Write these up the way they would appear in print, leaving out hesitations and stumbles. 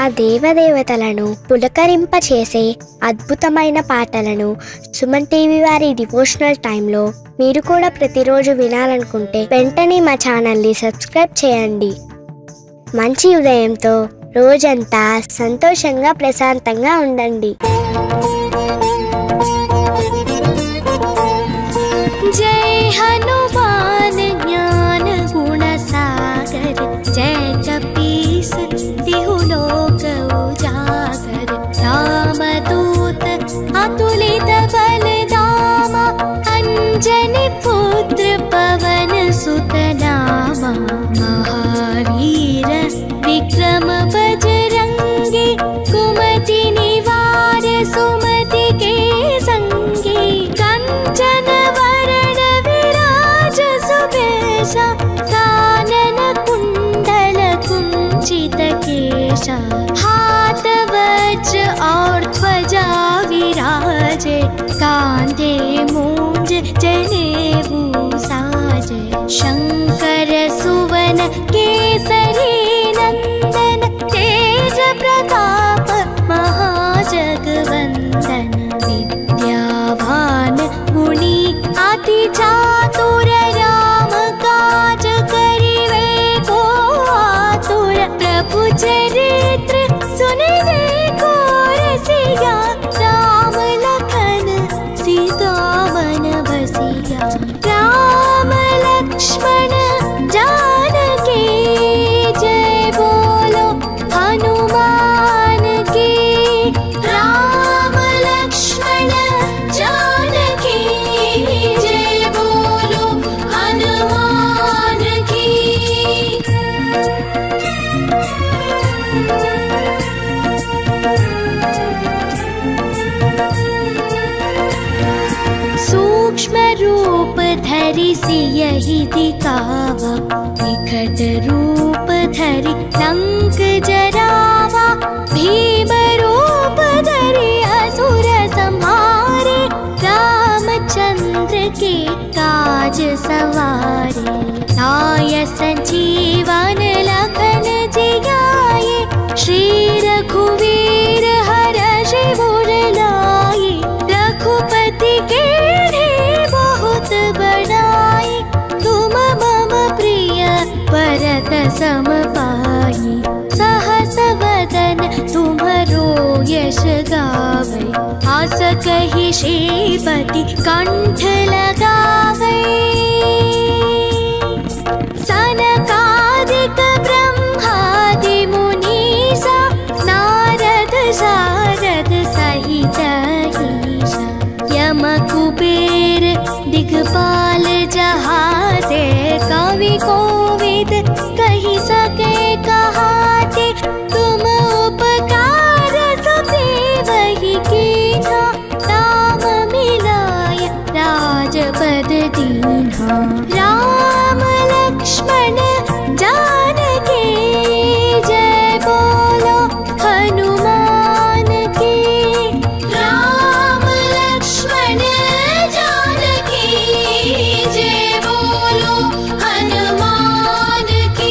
ఆ దేవదేవతలను పులకరింపచేసే అద్భుతమైన పాటలను సుమన్ టీవీ వారి డివోషనల్ టైంలో మీరు కూడా ప్రతిరోజు వినాలనుకుంటే వెంటనే మా ఛానల్ని సబ్స్క్రైబ్ చేయండి. మంచి ఉదయంతో రోజంతా సంతోషంగా ప్రశాంతంగా ఉండండి. జై హనుమాన్ జ్ఞాన గుణ సాగర్ జై చపీస దిహులోక ఉజాగర్ రామదూత అతులిత బలధామ అంజని పుత్ర పవన సుత నామ మహావీర విక్రమ బజరంగి కుమతి నివార సుమతి కే సంగి కంచన कानन कुंडल कुंचित केशा हाथ वज्र और ध्वजा विराजे कांधे मूंज जनेऊ साजे शंकर सुवन केसरी नंदन तेज प्रताप महाजगवंदन विद्यावान गुणी अति चातुर चरित्र सुनने को रसिया राम लखन सीता मन बसिया राम लक्ष्मण जानकी जय बोलो हनुमान की राम लक्ष्मण जानकी जय बोलो हनुमान की. सूक्ष्म रूप धरि सियहि दिखावा निकट रूप धरि लंक जरावा भीम रूप धरि असुर संहारे रामचंद्र के काज सवारे लाय संजीवन लखन जियाये श्री रघुवीर हर शिवर लाये रघुपति के सम पाई सहस वदन तुम्हरो यश गावे आस कहि श्रीपति कंठ लगावे सनकादिक ब्रह्मादि मुनीसा नारद सारद सहित ईशा यम कुबेर दिगपाल जहाते कवि कोविद कहि सके कहाते तुम उपकार सबे वही कीन्हा राम मिलाय राजपद दीन्हा राम लक्ष्मण जानकी जय बोलो हनुमान की राम लक्ष्मण जानकी जय बोलो हनुमान की.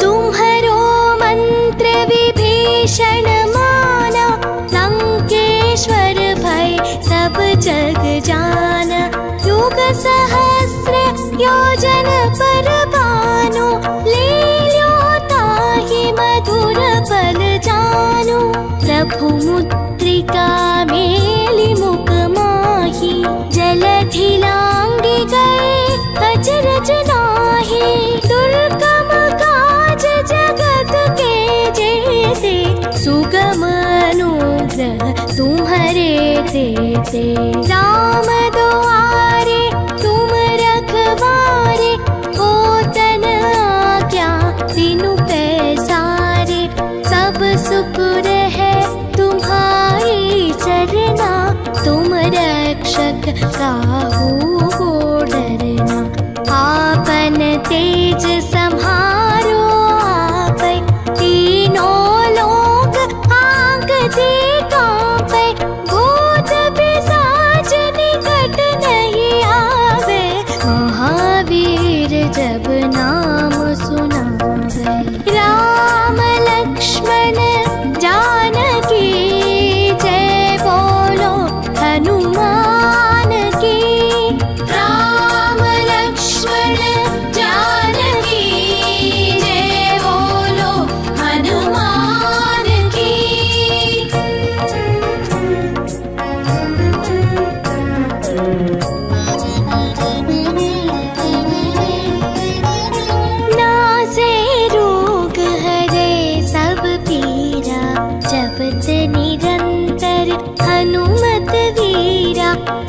तुम्हारो मंत्र विभीषण माना लंकेश्वर भय सब जग जाना युग सहस्र योजन पर भानु ले लो ताहि मधुर फल जानु प्रभु मुद्रिका मेलि मुख माहि जलधि लांघि गए अचरज नाहि दुर्गम काज जगत के जैसे सुगम अनुग्रह तुम्हारे तेते राम दुआरे तुम रखवारे को तन आज्ञा बिनु पैसारे सब सुख रहे तुम्हारी चरना तुम रक्षक काहू को डरना आपन तेज संहारो आपै तीनों लोक आंख से कांपै भूत पिशाच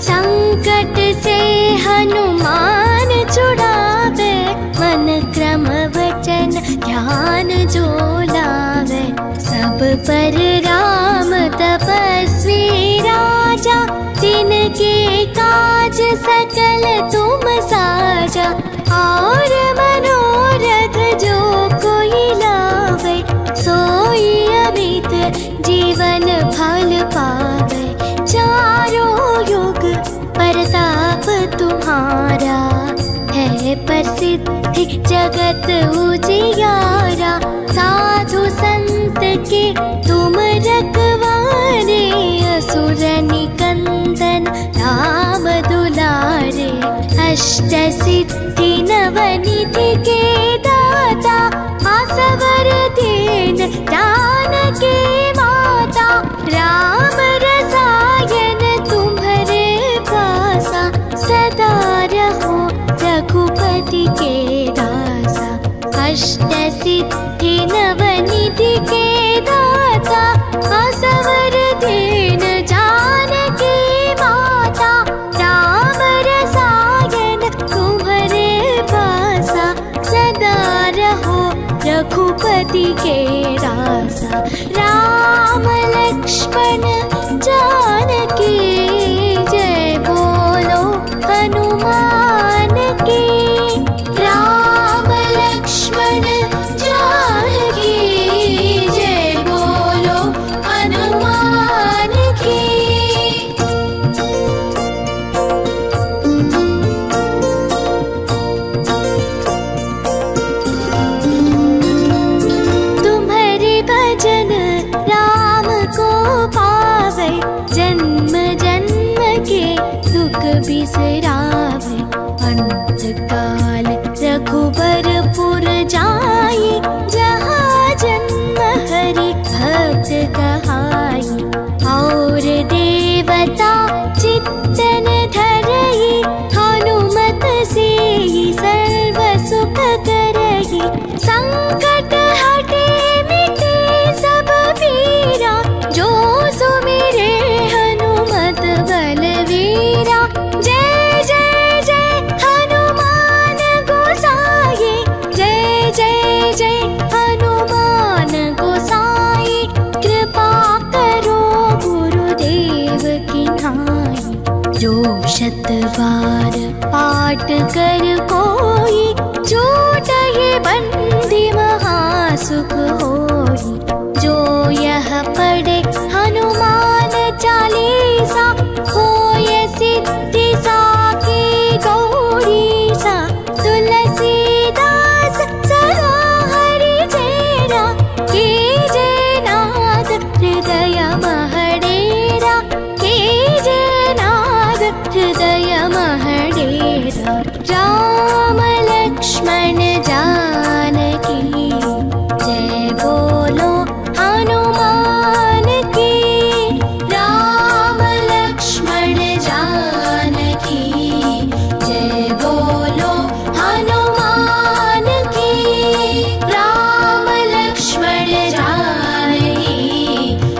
संकट से हनुमान छुड़ावे, मन क्रम वचन ध्यान जो लावे। सब पर राम तपस्वी राजा, तिनके काज सकल तुम साजा। और मनोरथ जो कोई लावे, सोई अमित जीवन फल पावे। चारों युग परताप तुम्हारा, है प्रसिद्धि जगत उजियारा। साधु संत के तुम रखवारे, असुर निकंदन राम दुलारे। अष्ट सिद्धि नवनिधि के दाता, आसवर दीन जानकी माता। राम रसायन तुम्हारे पासा, सदा रहो रघुपति के दासा। अष्ट सिद्धि नवनिधि के दाता, आसवर दीन जानकी माता। राम रसायन तुम्हारे पासा, सदा रहो रघुपति के दासा। राम लक्ष्मण जानकी, जय बोलो हनुमान की। राम लक्ष्मण जानकी, जय बोलो हनुमान की। तुम्हारे भजन राम को पावे, जन्म जन्म के दुख बिसरावे। अंत काल रघुबरपुर जाई, जहाँ जन्म हरि भक्त कहाई। और देवता चित्तन धरई, हनुमत से ही सर्व सुख करई। संकट हटे मिटे सब पीरा, जो सुमिरे हनुमत बलवीरा। जय जय जय हनुमान गोसाई, जय जय जय हनुमान गोसाई। कृपा करो गुरुदेव की नाई, जो शत बार पाठ कर कोई। छूटहि बंदी महासुख होई, जो यह पढ़े हनुमान चालीसा। होय सिद्धि साखी गौरीसा, तुलसीदास सदा हरि चेरा। कीजे नाद हृदय महडेरा, कीजे नाद हृदय महडेरा। राम लक्ष्मण जानकी, जय बोलो हनुमान की। राम लक्ष्मण जानकी, जय बोलो हनुमान की। राम लक्ष्मण जानकी,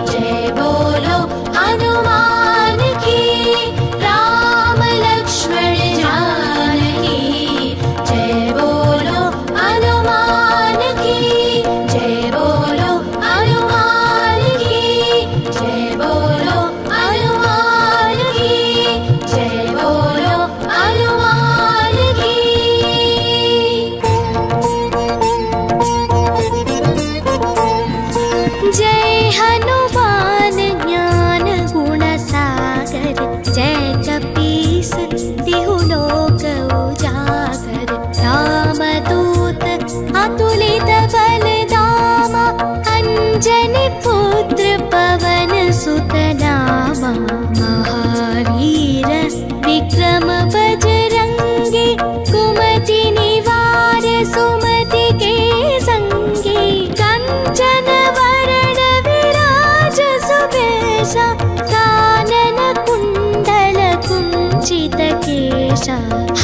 जय बोलो हनुमान की। राम लक्ष्मण जानकी, जय बोलो हनुमान की। जय बोलो हनुमान की, जय बोलो हनुमान की। जय बोलो हनुमान की। जय हनुमान ज्ञान गुण सागर, जय कपीस तिहु लोक उजागर। राम दूत अतुलित बल धामा, अंजन पुत्र पवन सुत नामा। महावीर विक्रम बजरंगी, कुमति निवार सुमति के संगी। कंचन वरण विराज सुबेशा, कानन कुंडल कुंचित केशा।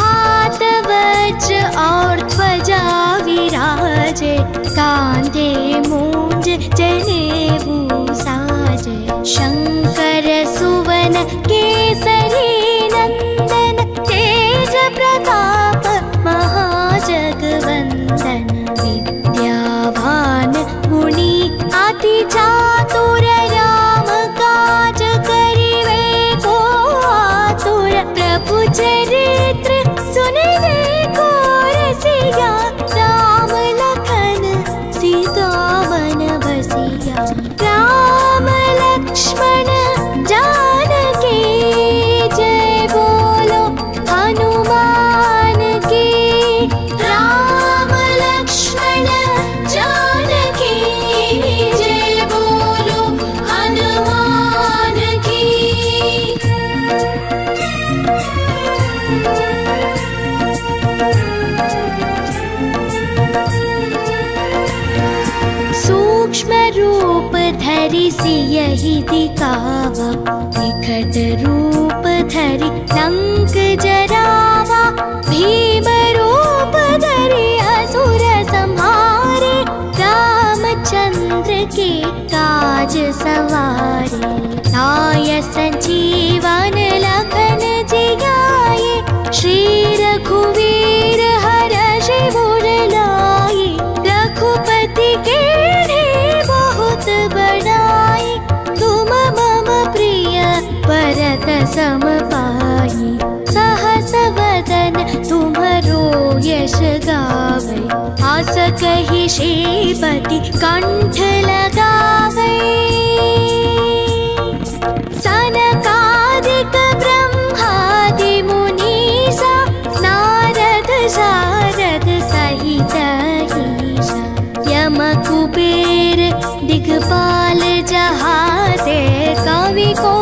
हाथ वज्र और ध्वजा विराजे, कांधे मूंज जनेऊ साजे। शंकर सुवन नंदन केसरी नंदन तेज प्रताप महाजगवंदन विद्यावान गुणी अति चातुर राम काज करिवे को आतुर प्रभु चरित्र सुनिवे को रसिया राम लखन सीता मन बसिया राम लक्ष्मण यही दिखावा विकट रूप धरि लंक जरावा भीम रूप धरि असुर संहारे रामचंद्र के काज सवारे नाय संजीवन लखन जियाए श्री रघुवीर हर शिव लाए रघुपति के बहुत बड़ा परत सम पाई सहस वदन तुम्हरो यश गावे आस कहि श्रीपति कंठ लगावे सनकादिक ब्रह्मादि मुनीसा नारद सारद सहित ईशा यम कुबेर दिगपाल जहाते कवि को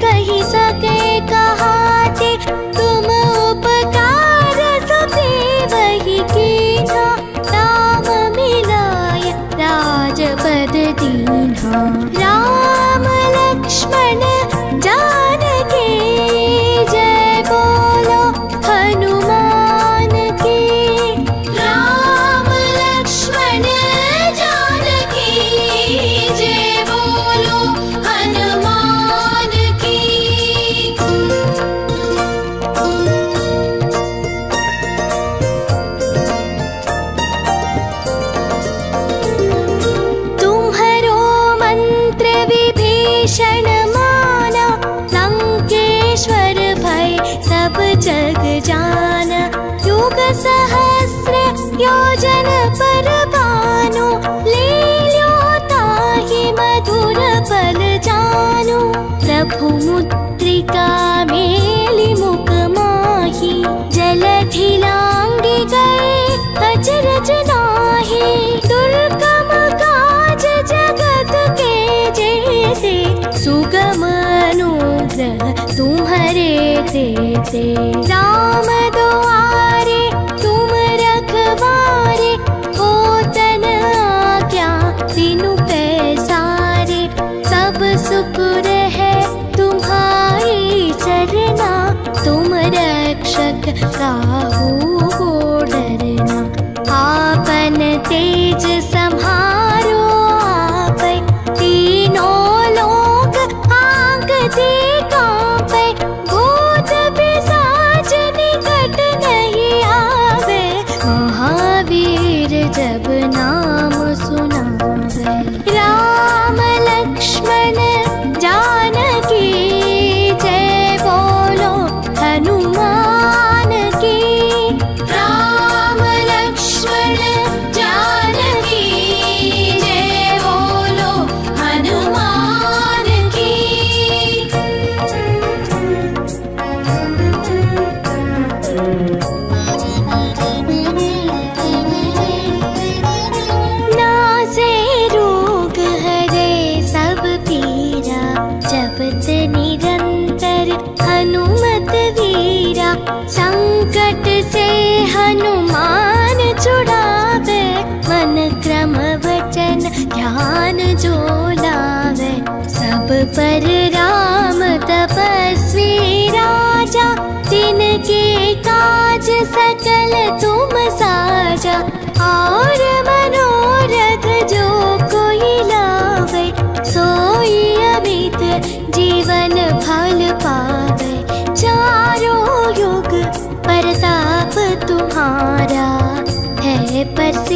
कही सके कहाते तुम उपकार सबे वही कीन्हा राम मिलाय राजपद दीन्हा राम लक्ष्मण जानकी जय बोलो हनुमान की राम लक्ष्मण जानकी जय बोलो हनुमान जग जान युग सहस्र योजन पर भानु ले लो ताहि मधुर पल जानु प्रभु मुद्रिका मेलि मुख माहि जलधि लांघि गए अचरज नाहि दुर्गम काज जगत के जैसे सुगम अनुग्रह तुम्हारे देते राम द्वारे तुम रखवारे हो तन आज्ञा बिनु पैसारे सब सुख रहे तुम्हारी चरना तुम रक्षक राहु को डरना आपन तेज संहारो आपै तीनों लोक आंकते संकट से हनुमान छुड़ावे मन क्रम वचन ध्यान जो लावे सब पर राम तपस्वी राजा तिनके काज सकल तुम साजा और मनोरथ जो कोई लावे सोई अमित जीवन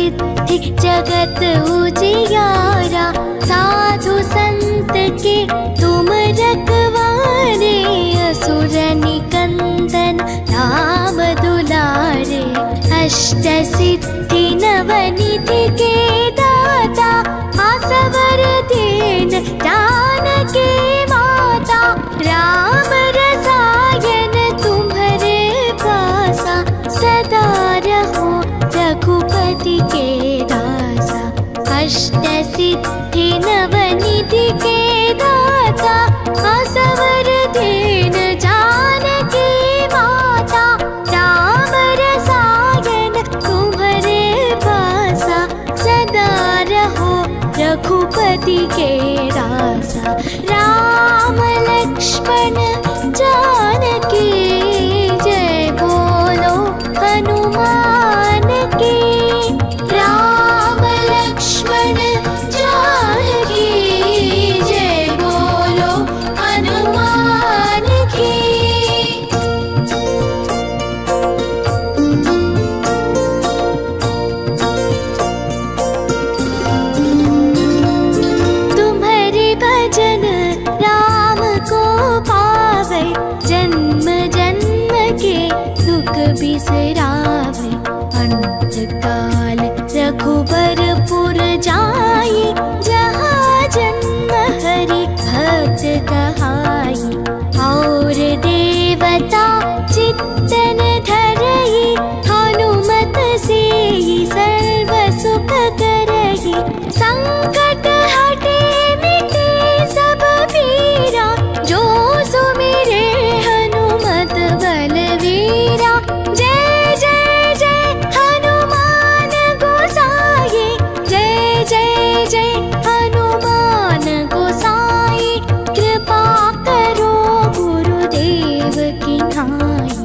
सिद्धि जगत उजियारा, साधु संत के तुम रखवारे, असुर निकंदन राम दुलारे, अष्ट सिद्धि नवनिधि के दाता, आसवर दीन जानकी माता, राम रसायन तुम्हारे पासा, सदा रहो रघुपति के दासा, अष्ट सिद्धि नवनिधि के दाता, आसवर दीन जानकी माता, राम रसायन तुम्हारे पासा, सदा रहो रघुपति के दासा, राम लक्ष्मण जानकी जय बोलो हनुमान की, राम लक्ष्मण जानकी जय बोलो हनुमान की। तुम्हारे भजन राम को पावे, जन्म जन्म के दुख बिसरावे, अंत काल रघुबरपुर जाई, जहाँ जन्म हरि भक्त कहाई, और देवता चित्तन धरई, हनुमत से ही सर्व सुख करई, संकट हटे मिटे सब पीरा, जो सुमिरे हनुमत बलवीरा, जय जय जय हनुमान गोसाई, जय जय जय हनुमान गोसाई, कृपा करो गुरुदेव की नाई,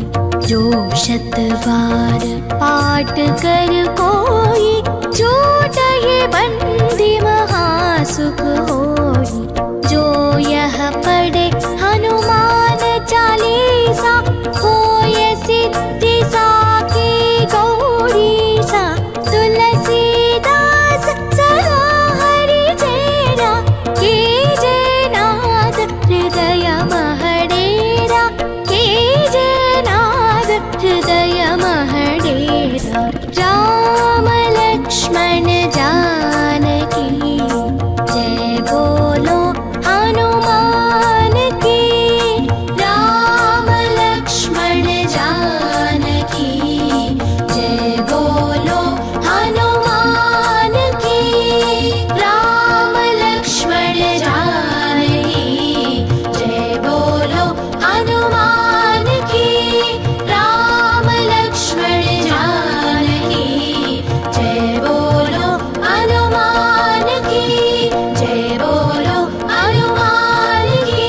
जो शतवार पाठ कर कोई, छूटहि बंदी महासुख होई, जो यह पढ़े हनुमान चालीसा, होय सिद्धि साखी गौरीसा, तुलसीदास सदा हरि चेरा, कीजे नाद हृदय महडेरा, कीजे नाद हृदय महडेरा, राम लक्ष्मण जानकी जय बोलो हनुमान की, राम लक्ष्मण जानकी जय बोलो हनुमान की, राम लक्ष्मण जानकी जय बोलो हनुमान की, राम लक्ष्मण जानकी जय बोलो हनुमान की, जय बोलो हनुमान की, जय बोलो हनुमान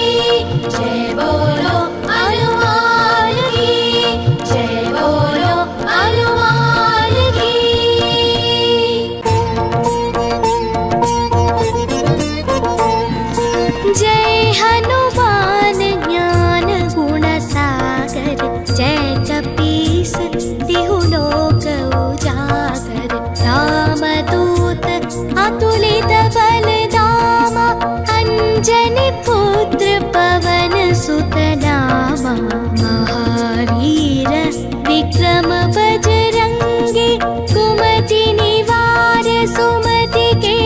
की, जय बोलो हनुमान की। जय हनुमान ज्ञान गुण सागर, जय कपीस देहु लोक उजागर, राम दूत अतुलित बल धामा, अंजनी पुत्र पवन सुत नामा, महावीर विक्रम बजरंगी, कुमति निवार सुमति के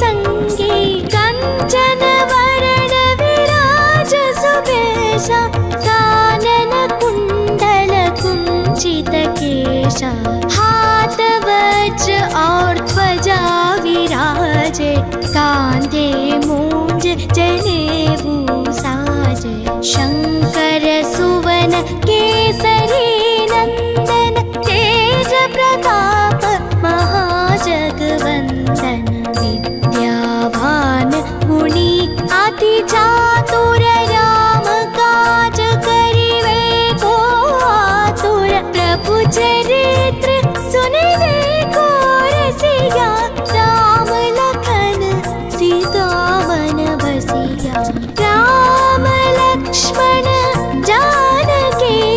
संगे, कंचन वरण विराज सुबेशा, कानन कुंडल कुंचित केशा, हाथ वज्र और ध्वजा विराजे, कांधे मूंज जनेऊ साजे, शंकर सुवन केसरी नंदन, तेज प्रताप महाजगवंदन, विद्यावान गुणी अति चातुर, राम काज करिवे को आतुर, प्रभु चरित्र सुनिवे को रसिया, राम लखन सीता मन बसिया, राम लक्ष्मण जानकी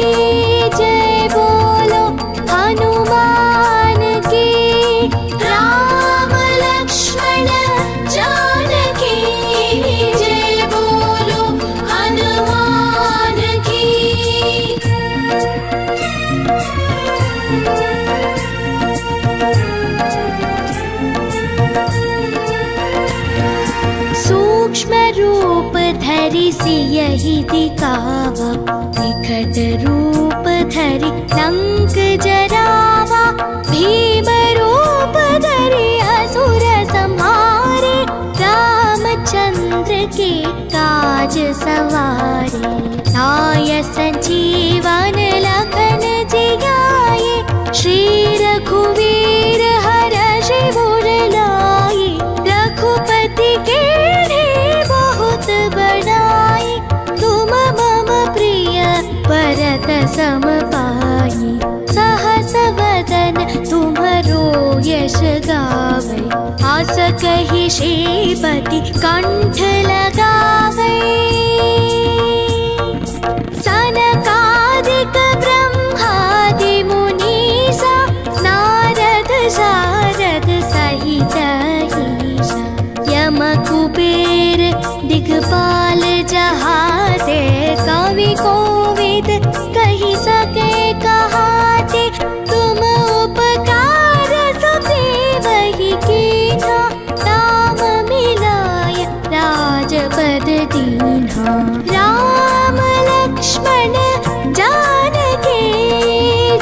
धरि सियहि दिखावा, बिकट रूप धरि लंक जरावा, भीम रूप धरि असुर संहारे, रामचंद्र के काज सवारे, लाय संजीवन लखन जियाए, श्री रघुवीर हर शिव लाए, रघुपति के सम पाई, सहस वदन तुम्हरो यश गावे, आस कहि श्रीपति कंठ लगावे, सनकादिक ब्रह्मादि मुनीसा, नारद सारद सहित ईसा, यम कुबेर दिगपाल जहाते, कवि कोविद कहि सके कहाते, तुम उपकार सुग्रीवहि कीन्हा, नाम मिलाय राजपद दीन्हा, राम लक्ष्मण जानकी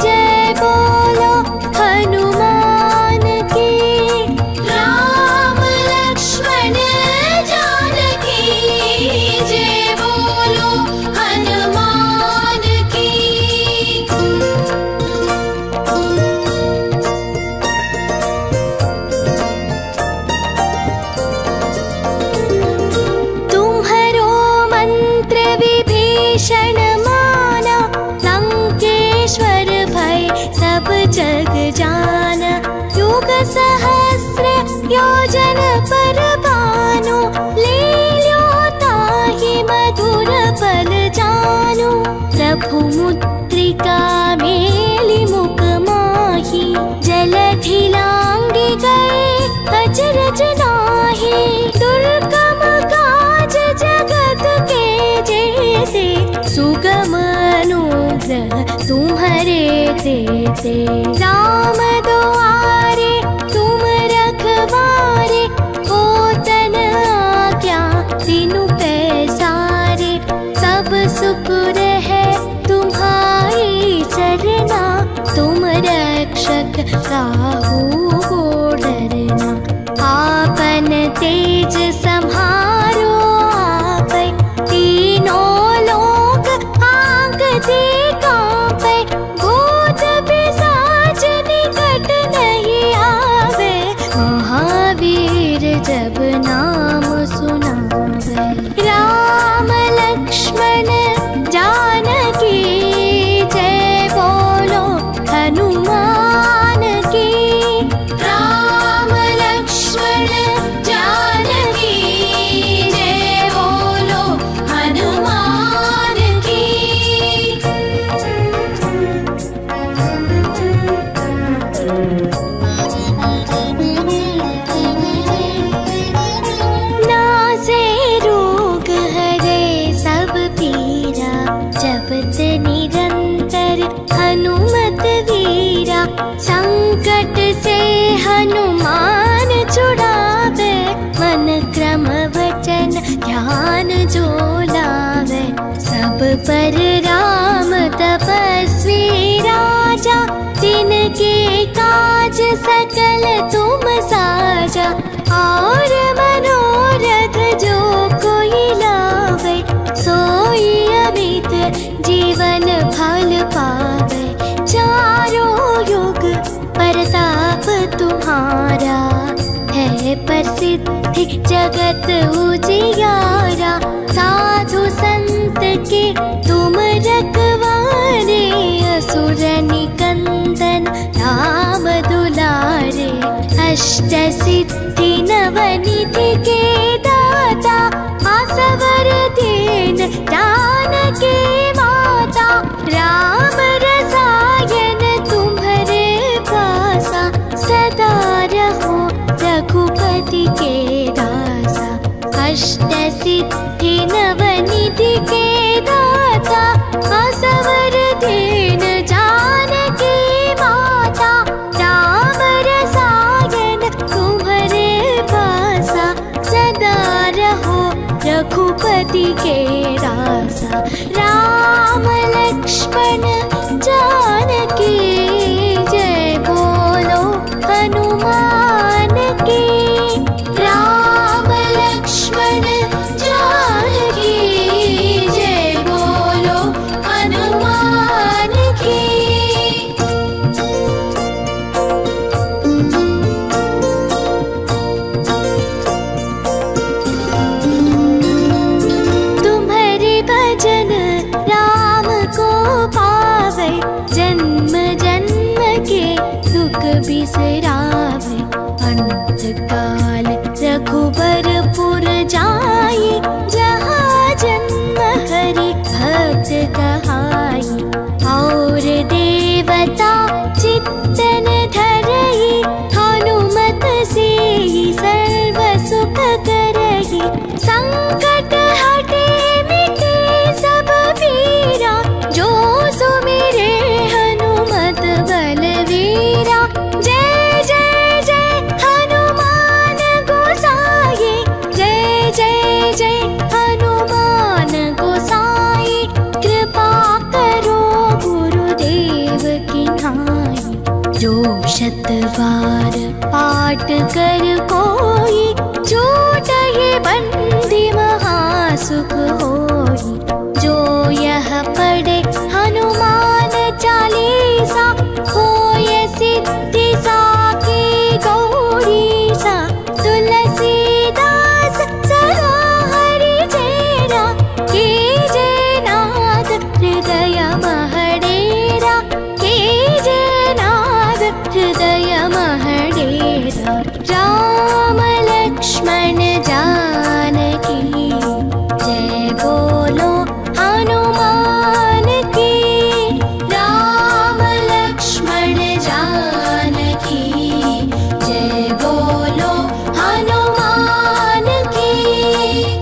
जय बोलो हनुमान की, राम लक्ष्मण जानकी जय बोलो हनुमान। जग जान युग सहस्र योजन पर भानु, ले ल्यो ताहि मधुर पल जानु, प्रभु मुद्रिका मेलि मुख माहि, जलधि लांघि गए अचरज नाहि, दुर्गम काज जगत के जेते, सुगम अनुग्रह तुम्हारे देते, राम दुआरे तुम रखवारे, होतन आज्ञा बिनु पैसारे, सब सुख रहे तुम्हारी शरणा, तुम रक्षक साहू को डरना, आपन तेज संहारो आपै, तीनों लोक आंगते कांपै, भूत पिशाच निकट नहीं आवे, महावीर जब नाम सुनावे, राम लक्ष्मण जानकी जय बोलो हनुमान की, राम लक्ष्मण जानकी जय बोलो हनुमान की। नासे रोग हरे सब पीरा, जपत निरंतर हनुमत वीरा, संकट से हनुमान छुड़ावे, मन क्रम वचन ध्यान जो लावे, सब पर राम तपस्वी राजा, तिनके काज सकल तुम साजा, और मनोरथ जो कोई लावे, सोई अमित जीवन फल पावे, चारों युग परताप तुम्हारा, है प्रसिद्धि जगत उजियारा, साधु संत के तुम रखवारे, असुर निकंदन राम दुलारे, अष्ट सिद्धि नवनिधि के दाता, आसवर दीन जानकी माता, राम रसायन तुम्हारे पासा, सदा रहो रघुपति के दासा, अष्ट सिद्धि नवनिधि के दाता, आसवर दीन जानकी माता, राम रसायन तुम्हारे के राजा राम लक्ष्मण जानकी जय बोलो हनुमान की। राम लक्ष्मण जानकी जय बोलो हनुमान की। बिसरावे अंत काल रघुबरपुर जाई जहाँ जन्म हरि भक्त कहाई। और देवता चित्तन धरई हनुमत से ही सर्व सुख करई। संकट हटे मिटे सब पीरा जो सुमिरे हनुमत बलवीरा। शतवार पाठ कर कोई छूटहि बंदी महासुख होई। जो यह पढ़े हनुमान चालीसा होए सिद्धि साके गौरीसा। तुलसीदास सदा हरि चेरा कीजे नाद हृदय महडेरा। कीजे हृदय महडेरा राम लक्ष्मण जानकी जय बोलो हनुमान की। राम लक्ष्मण जानकी जय बोलो हनुमान की।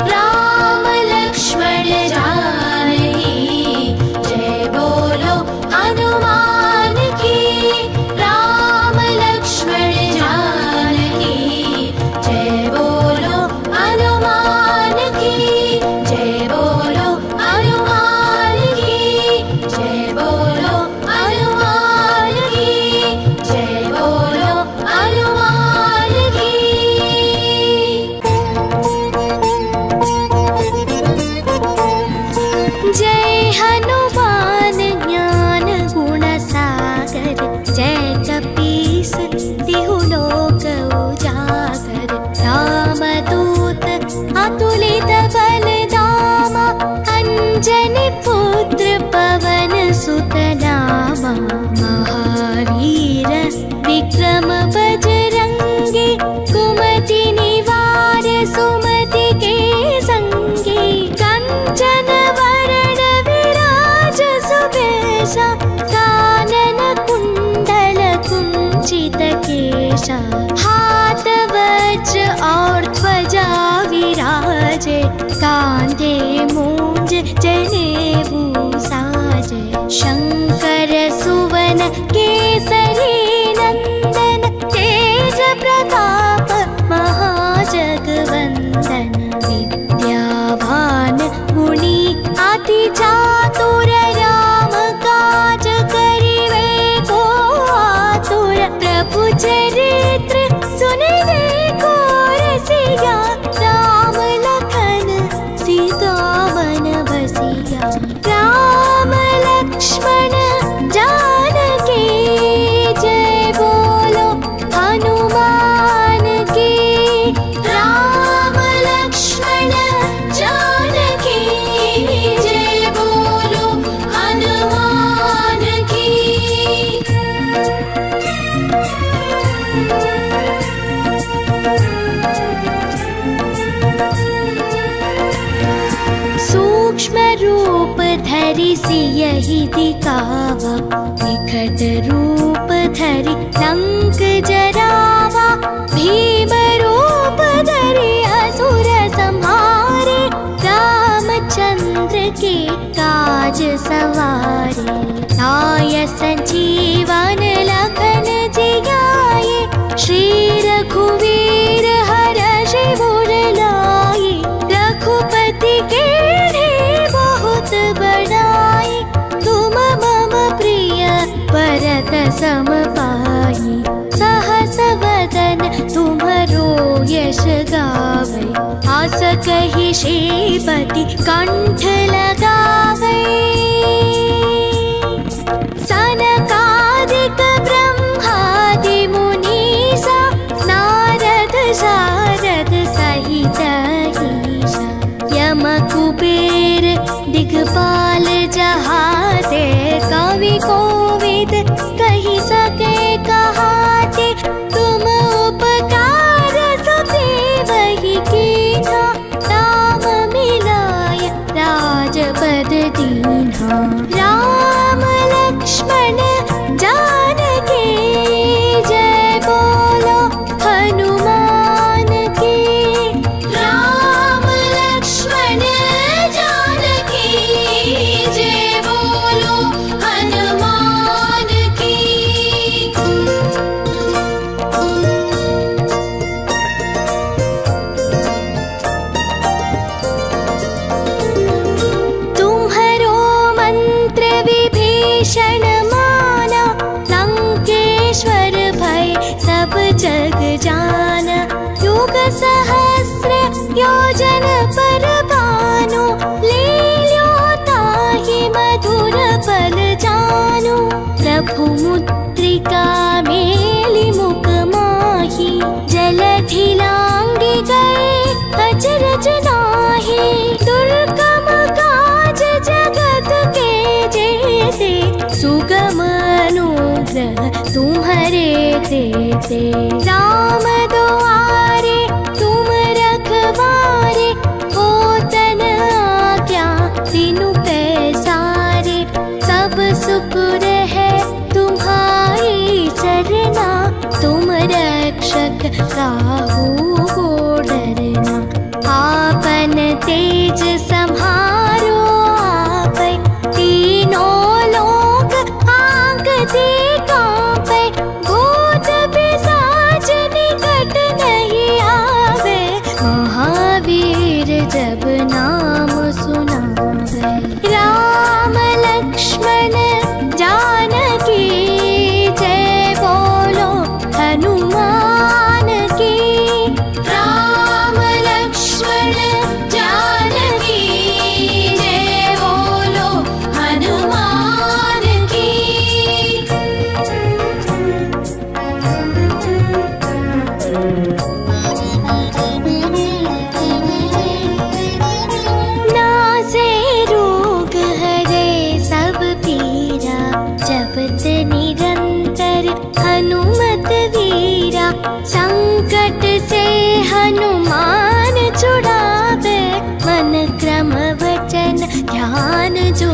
राम लक्ष्मण जानकी जय बोलो हनुमान की। महावीर विक्रम बजरंगी कुमति निवार सुमति के संगे। कंचन वरण विराज सुबेशा कानन कुंडल कुंचित केशा। हाथ वज्र और ध्वजा विराजे कांधे मूंज जनेऊ साजे। शंकर सुवन केसरी नंदन तेज प्रताप महाजगवंदन। विद्यावान गुणी अति चातुर राम काज करिवे को आतुर। प्रभु चरित्र सुनिवे को रसिया राम लखन सीता मन बसिया। राम लक्ष्मण जानकी जय बोलो हनुमान की। राम लक्ष्मण जानकी जय बोलो हनुमान की। सूक्ष्म रूप धरि सियहि दिखावा निकट रूप धरि लंक जरावा। भीम रूप धरि असुर संहारे रामचंद्र के काज सवारे। लाय संजीवन लखन जियाए श्री रघुवीर हरषि उर लाए। रघुपति के सम पाई सहस वदन तुम्हरो यश गावे। आस कहि श्रीपति कंठ लगावे। सनकादिक ब्रह्मादि मुनीसा नारद शारद सहित ईशा यम कुबेर दिगपाल जहाते कवि कोविद कहि सके कहाते। तुम उपकार सभी वही कीन्हा नाम मिलाय राजपद दीन्हा। राम लक्ष्मण जानकी जय बोलो हनुमान की। राम लक्ष्मण जानकी जय बोलो हनुमान की। तुम्हरो मंत्र विभीषण माना लंकेश्वर भय सब जग जाना। युग सहस्र योजन पर भानु ले ल्यो ताहि मधुर पल जानु। प्रभु मुद्रिका मेलि मुख माहि जलधि लांघि गए अचरज नाहि। दुर्गम काज जगत के जेते सुगम अनुग्रह तुम्हरे तेते। राम दुआरे तुम रखवारे हो तन आज्ञा तिनु पैसारे। सब सुख रहे तुम्हारी चरना तुम रक्षक काहू को डरना। आपन तेज सम्हारो आपै तीनों लोक आंगते कांपै। भूत पिशाच निकट नहीं आवे महावीर जब नाम सुनावे। राम लक्ष्मण जानकी जय बोलो हनुमान की। राम लक्ष्मण जानकी जय बोलो हनुमान की। नासे रोग हरे सब पीरा जपत निरंतर हनुमत वीरा। संकट से हनुमान छुड़ावे मन क्रम वचन ध्यान जो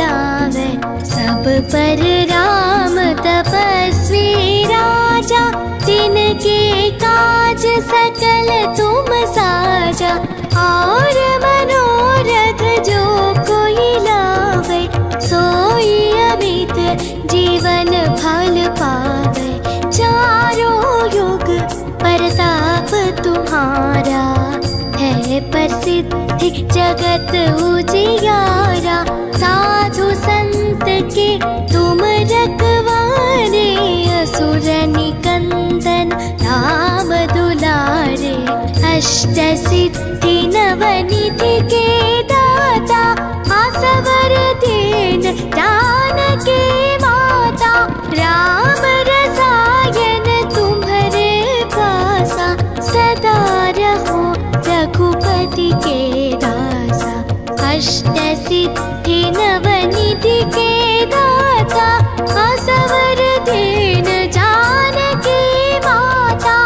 लावे। सब पर राम तपस्वी राजा तिनके काज सकल तुम साजा। और मनोरथ जो कोई लावे सोई अमित जीवन फल पावे। चारों युग प्रताप तुम्हारा है प्रसिद्धि जगत उजियारा। साधु संत के तुम रखवारे असुर निकंदन राम दुलारे। अष्ट सिद्धि नवनिधि के दाता आसवर दीन जानकी माता। राम रसायन तुम्हारे पासा सदा रहो रघुपति के दासा। अष्ट सिद्धि नवनिधि के दाता आसवर दीन जानकी माता।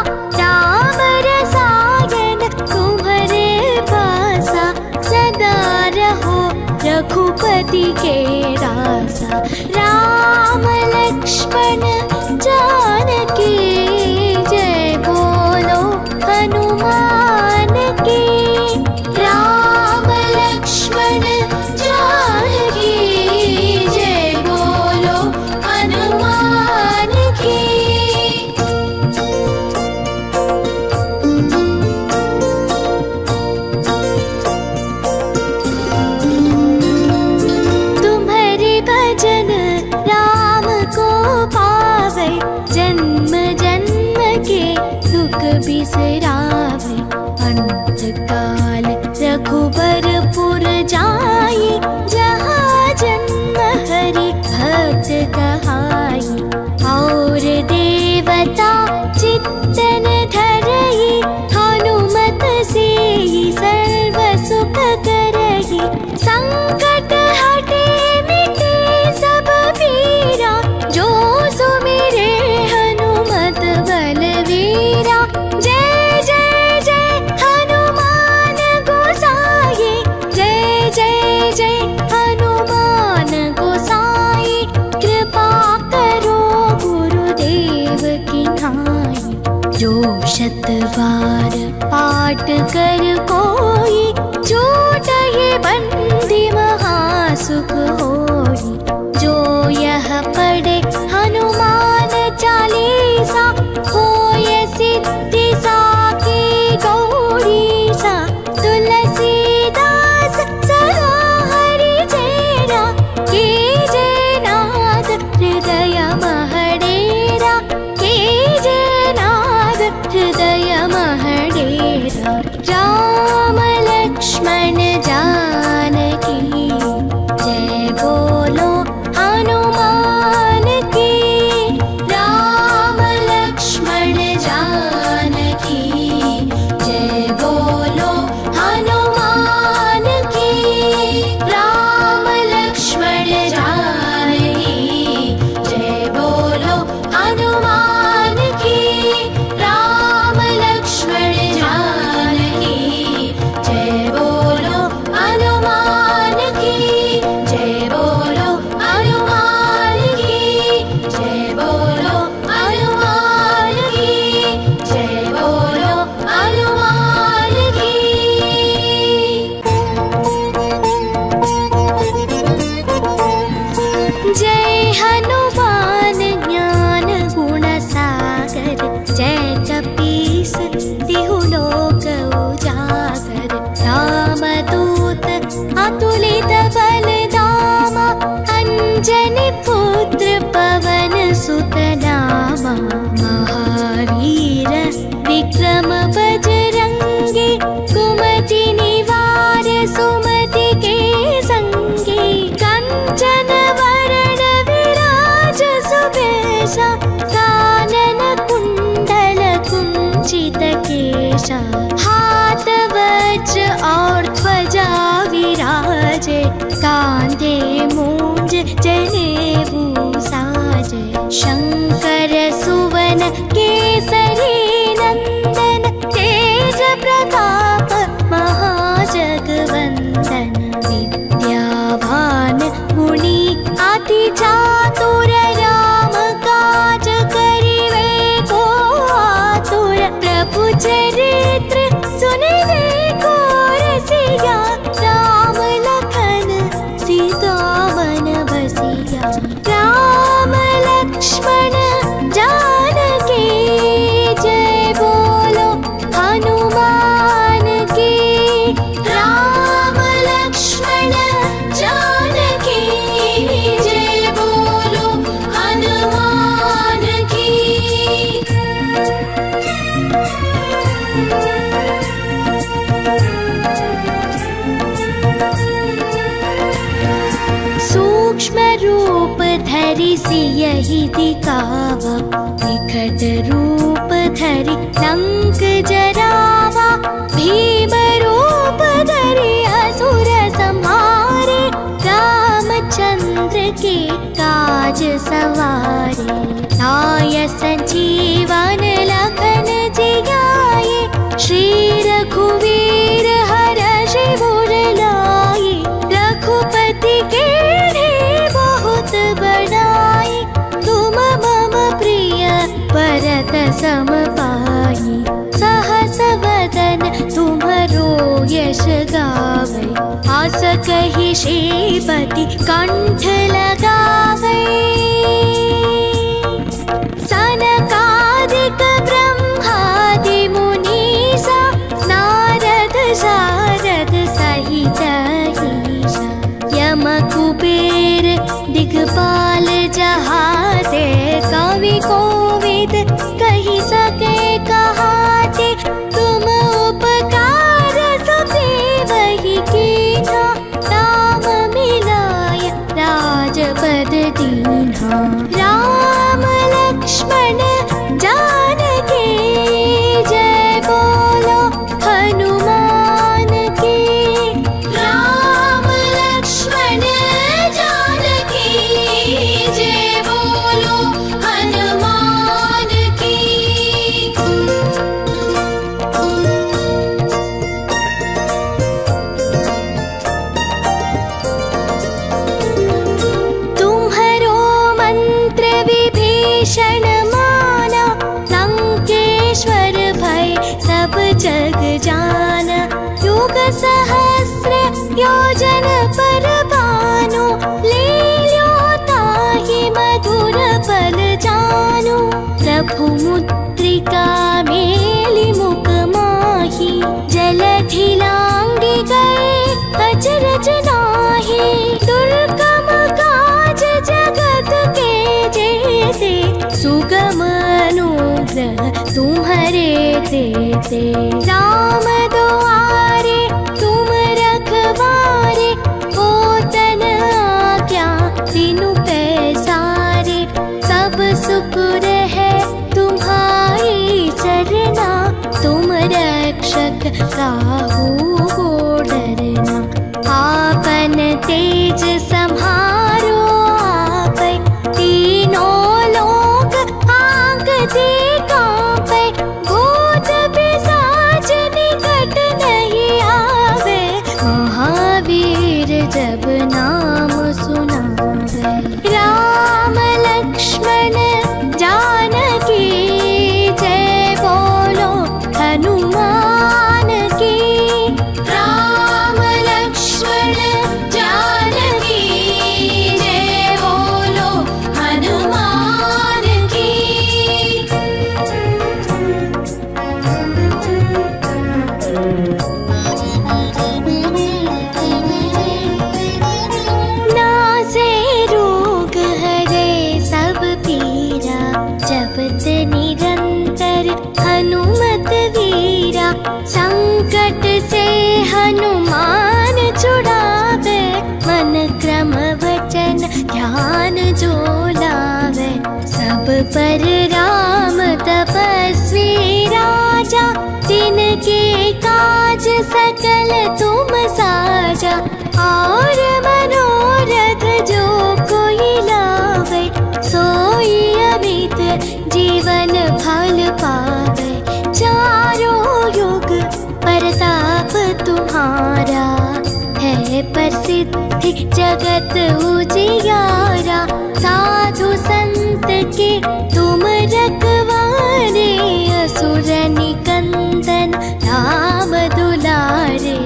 राम रसायन तुम्हारे पासा सदा रहो रघुपति के दासा। राम लक्ष्मण जानकी जय बोलो हनुमान की। राम लक्ष्मण जानकी जय बोलो हनुमान की। तुम्हारे भजन राम को पावे बिसरावे अंत काल रघुबरपुर जाई, जहाँ जन्म हरि भक्त कहाई। और देवता चित्तन धरई, हनुमत से ही सर्व सुख करई। संकट हटे मिटे सब पीरा, जो सुमिरे हनुमत बलवीरा। जय जय जय हनुमान गोसाई, जय जय जय हनुमान गोसाई। कृपा करो गुरुदेव की नाई, जो शत बार पाठ कर कोई, छूटहि बंदी महासुख होई। जो यह पढ़े हनुमान चालीसा, होए सिद्धि साखी गौरीसा। तुलसीदास सदा हरि चेरा, कीजे नाद हृदय महडेरा। कीजे नाद हृदय महडेरा। राम लक्ष्मण जानकी, जय बोलो हनुमान की। राम लक्ष्मण जानकी, जय बोलो हनुमान की। राम लक्ष्मण जानकी, जय बोलो हनुमान की। राम लक्ष्मण जानकी, जय बोलो हनुमान की। जय बोलो हनुमान की, जय बोलो हनुमान की। जय बोलो हनुमान की। जय हनुमान ज्ञान गुण सागर, जय कपीस तिहु लोक उजागर। राम दूत अतुलित बल धामा, अंजनी पुत्र पवन सुत नामा। महावीर विक्रम बजरंगी, कुमति निवार सुमति के संगी। कंचन वरण विराज सुबेशा, कानन कुंडल कुंचित केशा। हाथ वज्र और ध्वजा विराजे, कांधे मूंज जनेऊ साजे। शंकर सुवन केसरी नंदन, तेज प्रताप महाजगवंदन। विद्यावान गुणी अति चातुर, राम काज करिवे को आतुर। प्रभु चरित्र सुनिवे को रसिया, राम लखन सीता मन बसिया। राम लक्ष्मण जानकी, जय बोलो हनुमान की। राम लक्ष्मण जानकी, जय बोलो हनुमान की। सूक्ष्म रूप धरि सियहि दिखावा, निकट रूप धरि लंक जरावा। भीम रूप धरि असुर संहारे, रामचंद्र के काज सवारे। लाय संजीवन लखन जियाए, श्री रघुवीर हरष उर लाए। रघुपति के बड़ाई, तुम मम प्रिय भरत सम पाई। सहस वदन तुम्हरो यश गावै, आस कहि श्रीपति कंठ लगावै। सनकादिक ब्रह्मादि मुनीसा, नारद सारद सहित ईशा। यम कुबेर दिगपाल जहाते, कवि कोविद कहि सके कहाते। दर्शन माना, लंकेश्वर भय सब जग जाना। युग सहस्र योजन पर भानु, ले ल्यो ताहि मधुर फल जानु। प्रभु मुद्रिका मेलि मुख माहि, जलधि लांघि गए अचरज नाहि। दुर्गम काज जगत के जेते, सुगम अनुग्रह तुम्हारे तेते। राम दुआरे तुम रखवारे, ओतन आज्ञा तिनु पैसारे। सब सुख रहै तुम्हारी चरना, तुम रक्षक काहू को डरना। आपन तेज संहारो आपै, तीनों लोक आंगते कांपै। भूत पिशाच निकट नहीं आवे, महावीर जब नाम सुनावे। राम लक्ष्मण जानकी जय, बोलो हनुमान की। राम लक्ष्मण जानकी जय, बोलो हनुमान की। नासे रोग हरे सब पीरा, जपत निरंतर हनुमत वीरा। संकट से हनुमान छुड़ावे, मन क्रम वचन ध्यान जो लावे। सब पर राम तपस्वी राजा, तिनके काज सकल तुम साजा। और मनोरथ जो कोई लावे, सोई अमित जीवन फल पावे। चारों युग परताप तुम्हारा, है प्रसिद्धि जगत उजियारा। साधु संत के तुम रखवारे, असुर निकंदन राम दुलारे।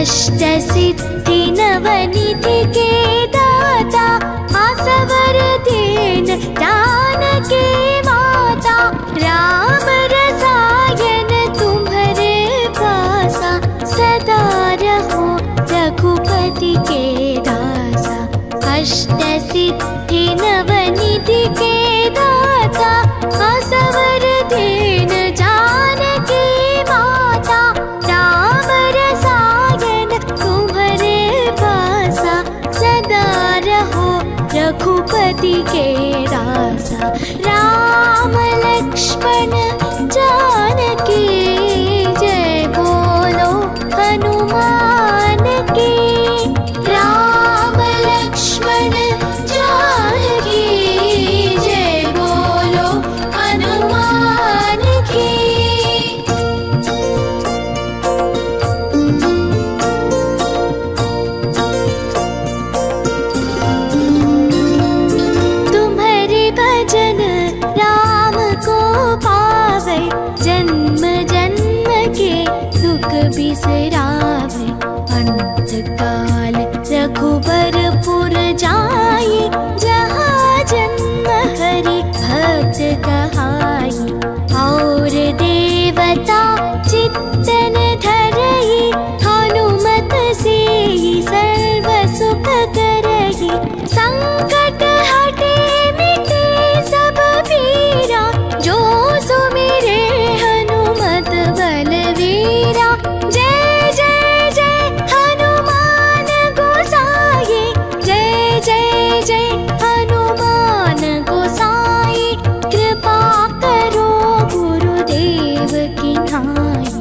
अष्ट सिद्धि नवनिधि के दाता, आसवर दीन जानकी माता। राम रसायन तुम्हारे पासा, सदा रहो रघुपति के दासा। अष्ट सिद्धि नवनिधि के दाता, आसवर दीन जानकी माता। राम रसायन तुम्हारे पासा, सदा रहो रघुपति के दासा। राम लक्ष्मण जानकी जय, बोलो हनुमान की। राम लक्ष्मण जानकी जय, बोलो हनुमान की। तुम्हारे भजन राम को पावे, जन्म जन्म के दुख बिसरावे। अंत काल रघुबरपुर जाई, जहाँ जन्म हरि भक्त कहाई। और देवता चित्तन धरई, हनुमत से ही सर्व सुख करई। संकट हटे मिटे सब पीरा, जो सुमिरे हनुमत बलवीरा। जय जय जय हनुमान गोसाई, जय जय जय हनुमान गोसाई। कृपा करो गुरुदेव की नाई,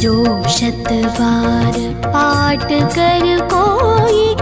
जो शत बार पाठ कर कोई,